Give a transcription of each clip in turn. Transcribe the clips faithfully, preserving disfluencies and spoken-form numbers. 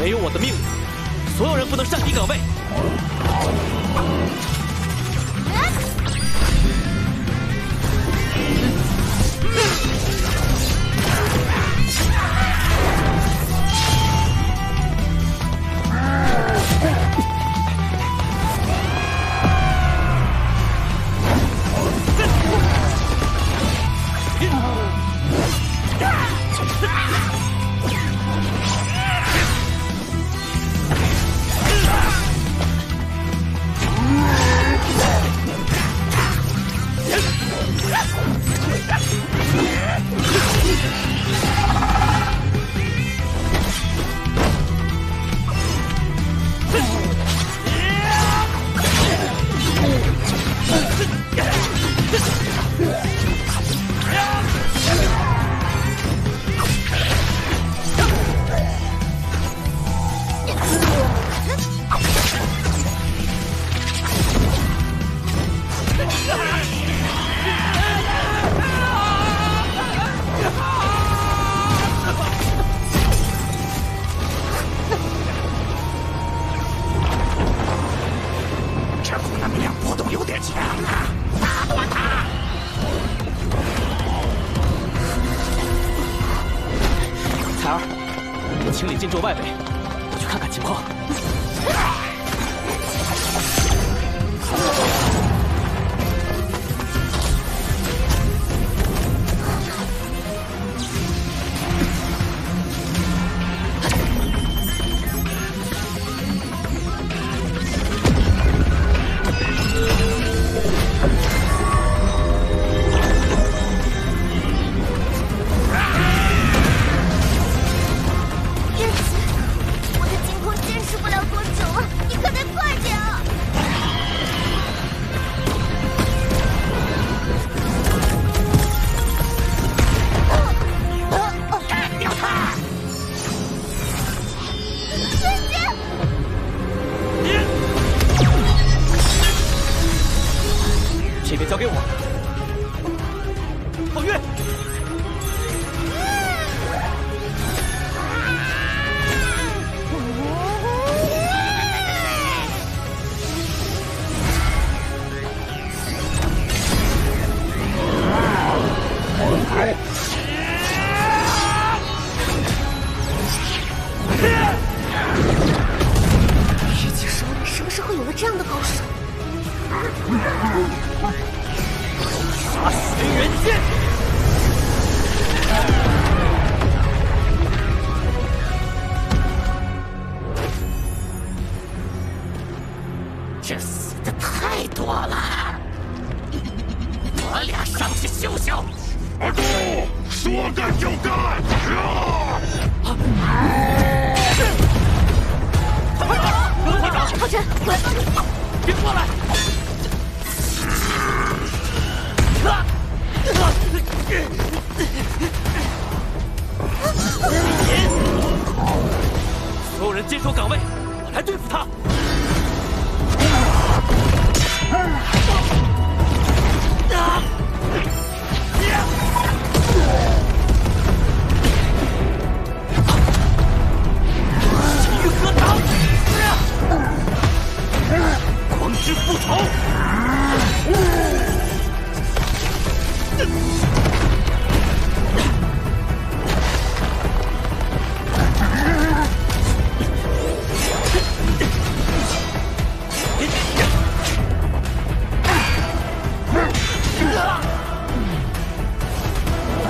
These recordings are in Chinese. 没有我的命令，所有人不能擅离岗位。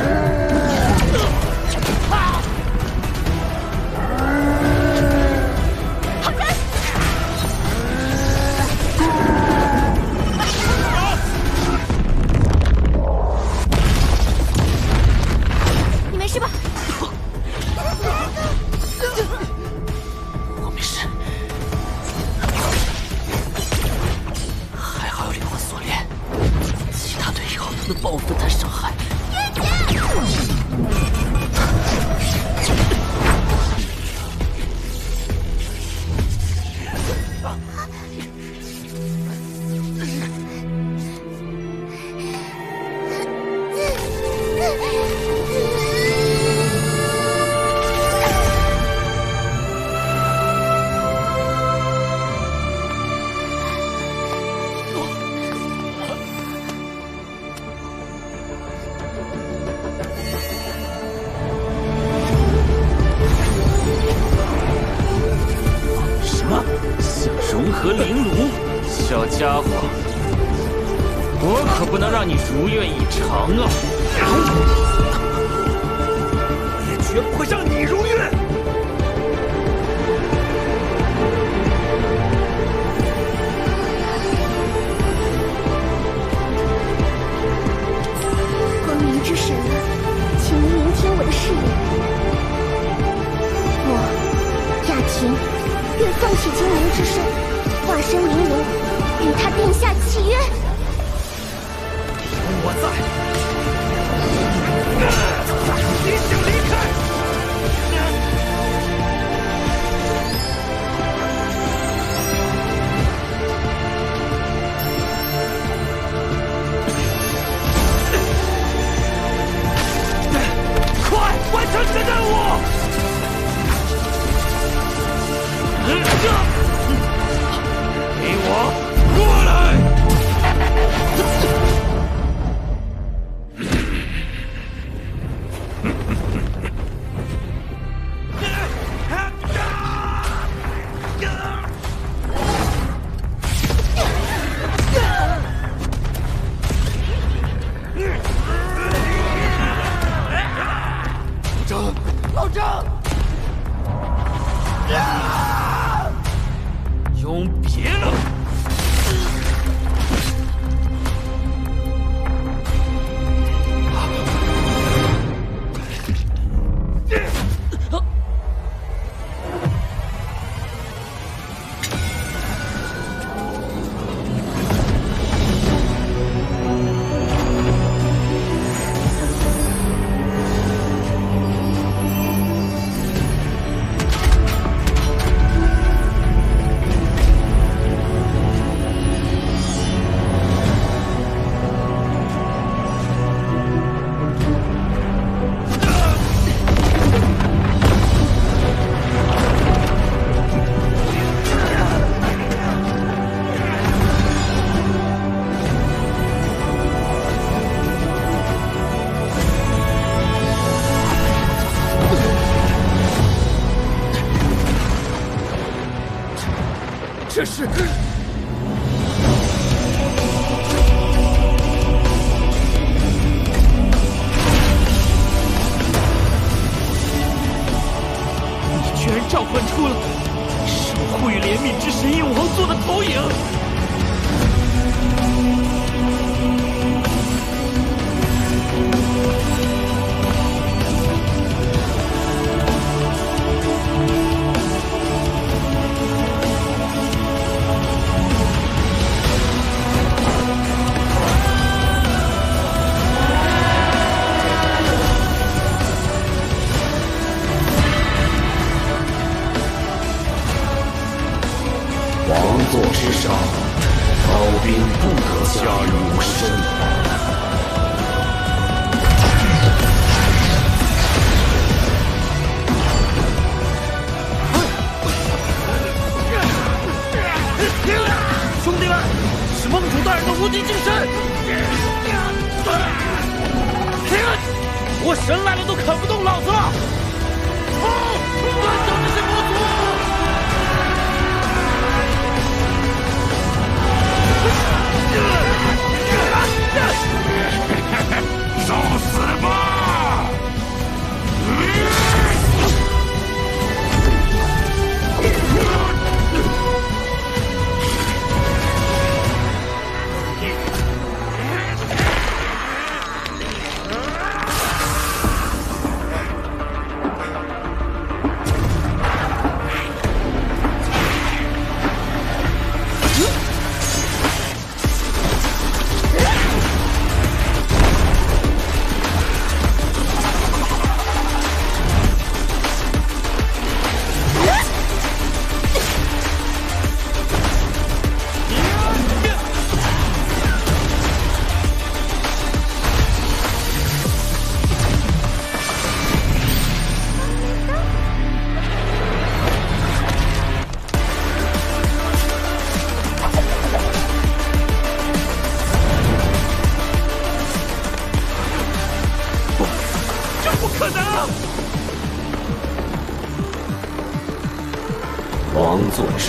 Ah! 和灵炉，小家伙，我可不能让你如愿以偿啊！也绝不会让你如愿。 之神啊，请您聆听我的誓言，我雅婷愿放弃精灵之身，化身灵炉，与他定下契约。有我在，你想离开？ 完成这任务！给我过来！老张，永别了！这是。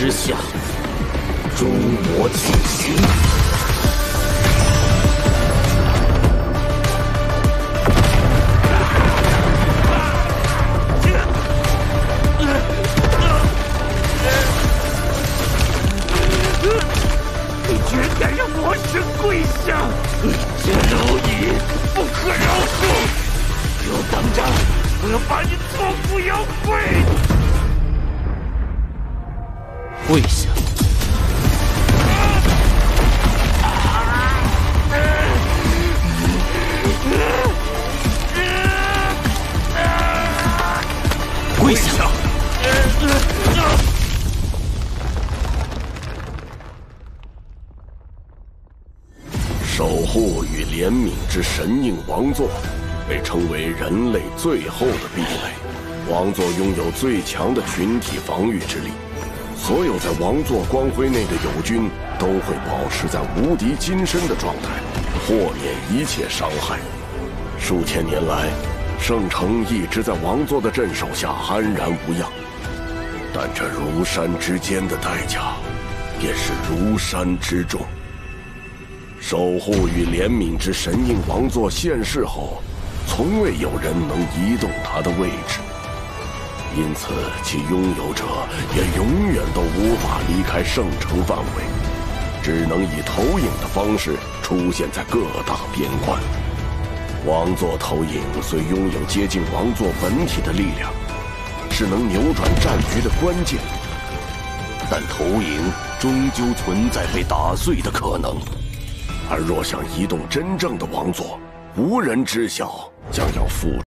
之下，中国进行。 跪下！跪下！守护与怜悯之神印王座，被称为人类最后的壁垒。王座拥有最强的群体防御之力。 所有在王座光辉内的友军都会保持在无敌金身的状态，豁免一切伤害。数千年来，圣城一直在王座的镇守下安然无恙，但这如山之间的代价，便是如山之重。守护与怜悯之神印王座现世后，从未有人能移动它的位置。 因此，其拥有者也永远都无法离开圣城范围，只能以投影的方式出现在各大边关。王座投影虽拥有接近王座本体的力量，是能扭转战局的关键，但投影终究存在被打碎的可能。而若想移动真正的王座，无人知晓将要付出。